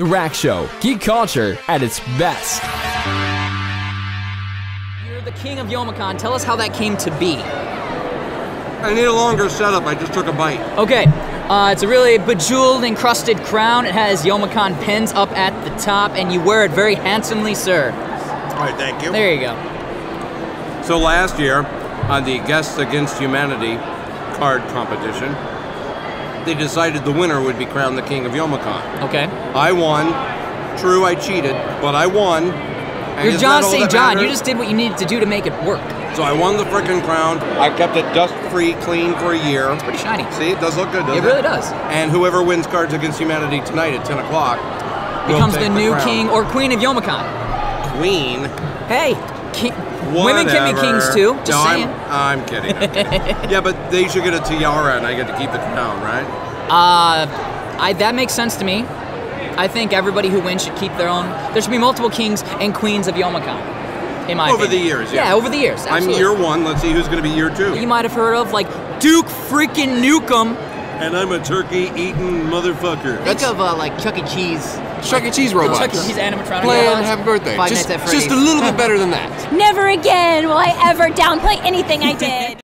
The Rack Show, geek culture at its best. You're the king of Youmacon. Tell us how that came to be. I need a longer setup. I just took a bite. Okay. It's a really bejeweled, encrusted crown. It has Youmacon pins up at the top, and you wear it very handsomely, sir. All right, thank you. There you go. So last year, on the Cards Against Humanity card competition, they decided the winner would be crowned the king of Youmacon. Okay. I won. True, I cheated, but I won. And you're John St. John. Matters? You just did what you needed to do to make it work. So I won the frickin' crown. I kept it dust-free, clean for a year. It's pretty shiny. See, it does look good, doesn't it? It really does. And whoever wins Cards Against Humanity tonight at 10 o'clock becomes the new king or queen of Youmacon. Queen? Hey, king. Whatever. Women can be kings too. Just saying. I'm kidding. Yeah, but they should get a tiara and I get to keep it down, right? That makes sense to me. I think everybody who wins should keep their own. There should be multiple kings and queens of Youmacon, in my opinion. Over the years, yeah. Yeah, over the years. Absolutely. I'm year one. Let's see who's going to be year two. You might have heard of like Duke freaking Nukem. And I'm a turkey-eating motherfucker. Think of like Chuck E. Cheese. Chuck E. Cheese robots. Chuck E. Cheese animatronic. Playing Happy Birthday. Five Nights at Freddy's. Just a little bit better than that. Never again will I ever downplay anything I did.